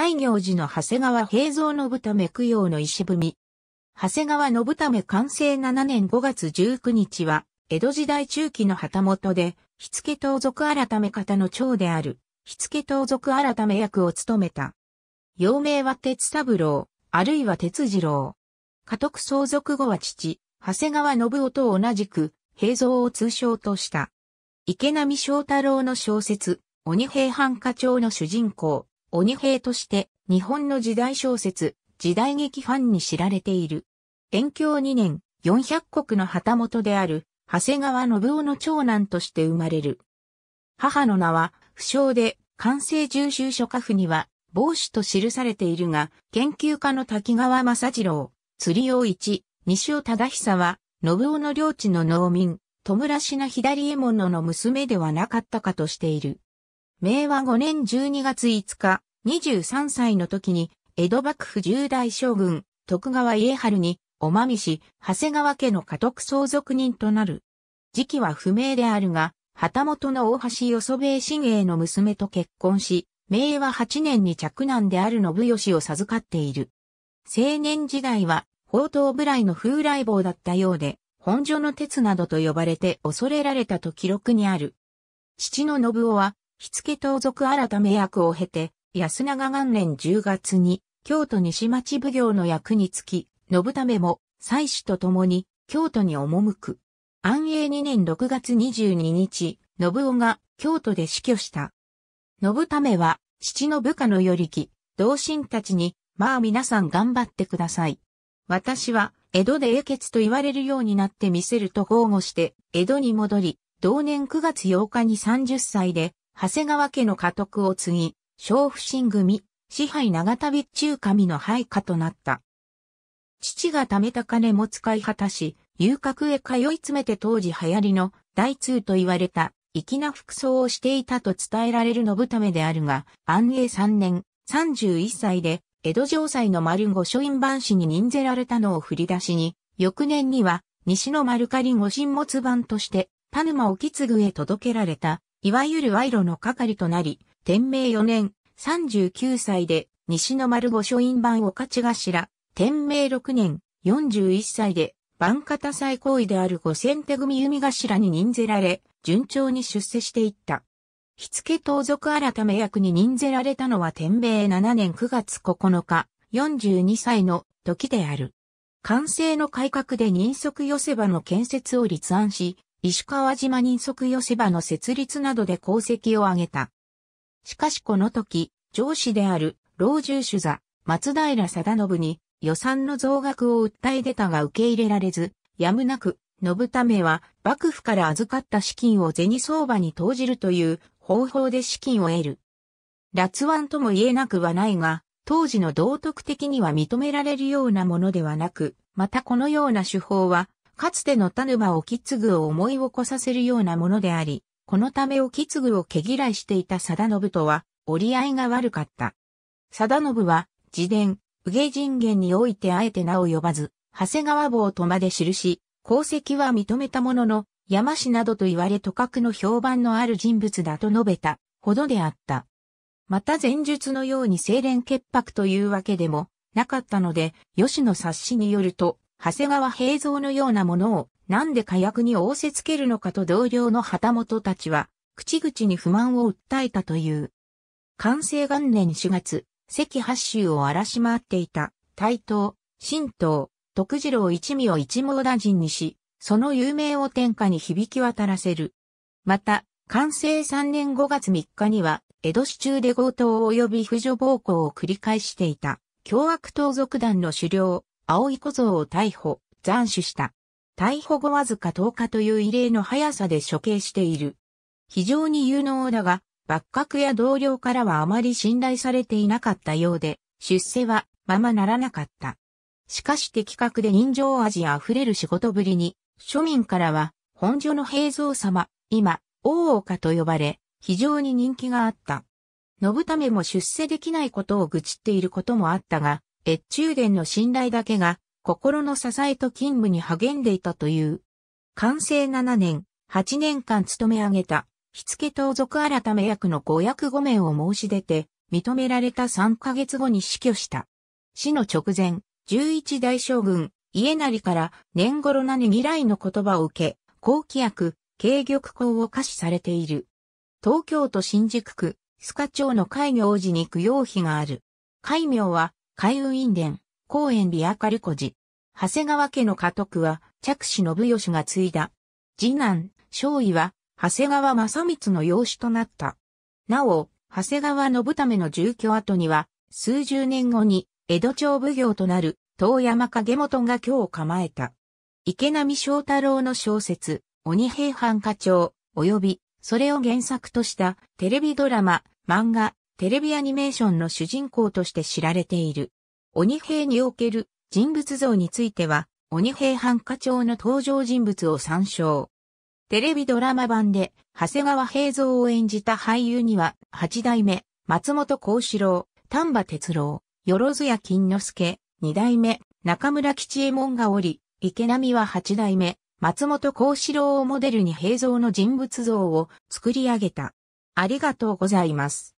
開業時の長谷川平蔵信為供養の石踏み。長谷川信為寛政7年5月19日は、江戸時代中期の旗本で、火付盗賊改方の長である、火付盗賊改役を務めた。幼名は鉄三郎、あるいは鉄次郎。家督相続後は父、長谷川信夫と同じく、平蔵を通称とした。池波正太郎の小説、鬼平犯科帳の主人公、鬼平として、日本の時代小説、時代劇ファンに知られている。延享2年、400石の旗本である、長谷川信夫の長男として生まれる。母の名は、不詳で、寛政十州書家譜には、房主と記されているが、研究家の滝川正次郎、釣り王一、西尾忠久は、信夫の領地の農民、戸村品左衛門の娘ではなかったかとしている。明和5年12月5日、23歳の時に、江戸幕府10代将軍、徳川家治に、おまみし、長谷川家の家督相続人となる。時期は不明であるが、旗本の大橋よそべ信栄の娘と結婚し、明和8年に嫡男である信義を授かっている。青年時代は、放蕩無頼の風来坊だったようで、本所の鉄などと呼ばれて恐れられたと記録にある。父の信夫は、火付盗賊改役を経て、安永元年10月に、京都西町奉行の役につき、信為も妻子と共に京都に赴く。安永2年6月22日、信夫が京都で死去した。信為は父の部下の与力、同心たちに、まあ皆さん頑張ってください。私は江戸で英傑と言われるようになってみせると豪語して、江戸に戻り、同年9月8日に30歳で、長谷川家の家督を継ぎ、小普請組、支配長田備中守の配下となった。父が貯めた金も使い果たし、遊郭へ通い詰めて当時流行りの大通と言われた粋な服装をしていたと伝えられる信為であるが、安永3年、31歳で江戸城西の丸御書院番士に任ぜられたのを振り出しに、翌年には西の丸仮御神物番として田沼意次へ届けられた、いわゆる賄賂の係となり、天明4年、39歳で西の丸御書院番御徒頭、天明6年、41歳で、番方最高位である御先手組弓頭に任ぜられ、順調に出世していった。火付盗賊改役に任ぜられたのは天明7年9月9日、42歳の時である。寛政の改革で人足寄せ場の建設を立案し、石川島人足寄せ場の設立などで功績を挙げた。しかしこの時、上司である老中主座、松平定信に、予算の増額を訴え出たが受け入れられず、やむなく、信為は幕府から預かった資金を銭相場に投じるという方法で資金を得る。辣腕とも言えなくはないが、当時の道徳的には認められるようなものではなく、またこのような手法は、かつての田沼意次を思い起こさせるようなものであり、このため意次を毛嫌いしていた定信とは折り合いが悪かった。定信は、自伝、右下人間においてあえて名を呼ばず、長谷川坊とまで記し、功績は認めたものの、山師などと言われとかくの評判のある人物だと述べたほどであった。また前述のように清廉潔白というわけでもなかったので、吉野察しによると、長谷川平蔵のようなものをなんで火薬に仰せつけるのかと同僚の旗本たちは、口々に不満を訴えたという。寛政元年4月、関八州を荒らし回っていた、台東、新東、徳次郎一味を一網打尽にし、その有名を天下に響き渡らせる。また、寛政3年5月3日には、江戸市中で強盗及び婦女暴行を繰り返していた、凶悪盗賊団の首領、青井小僧を逮捕、斬首した。逮捕後わずか10日という異例の速さで処刑している。非常に有能だが、幕閣や同僚からはあまり信頼されていなかったようで、出世はままならなかった。しかし的確で人情味あふれる仕事ぶりに、庶民からは、本所の平蔵様、今、大岡と呼ばれ、非常に人気があった。信為も出世できないことを愚痴っていることもあったが、越中伝の信頼だけが、心の支えと勤務に励んでいたという。寛政7年、8年間勤め上げた。火付盗賊改役の御役御免を申し出て、認められた3ヶ月後に死去した。死の直前、11代将軍、家斉から年頃なねぎらいの言葉を受け、後期役、軽玉功を下賜されている。東京都新宿区、須賀町の戒行寺に供養碑がある。戒名は、開雲院殿、興園寺明子寺。長谷川家の家督は、嫡子信義が継いだ。次男、少尉は、長谷川正光の養子となった。なお、長谷川信為の住居跡には、数十年後に、江戸町奉行となる、遠山景元が居を構えた。池波正太郎の小説、鬼平犯科帳、及び、それを原作とした、テレビドラマ、漫画、テレビアニメーションの主人公として知られている。鬼平における人物像については、鬼平犯科帳の登場人物を参照。テレビドラマ版で、長谷川平蔵を演じた俳優には、八代目、松本幸四郎、丹波哲郎、萬屋錦之介、二代目、中村吉右衛門がおり、池波は八代目、松本幸四郎をモデルに平蔵の人物像を作り上げた。ありがとうございます。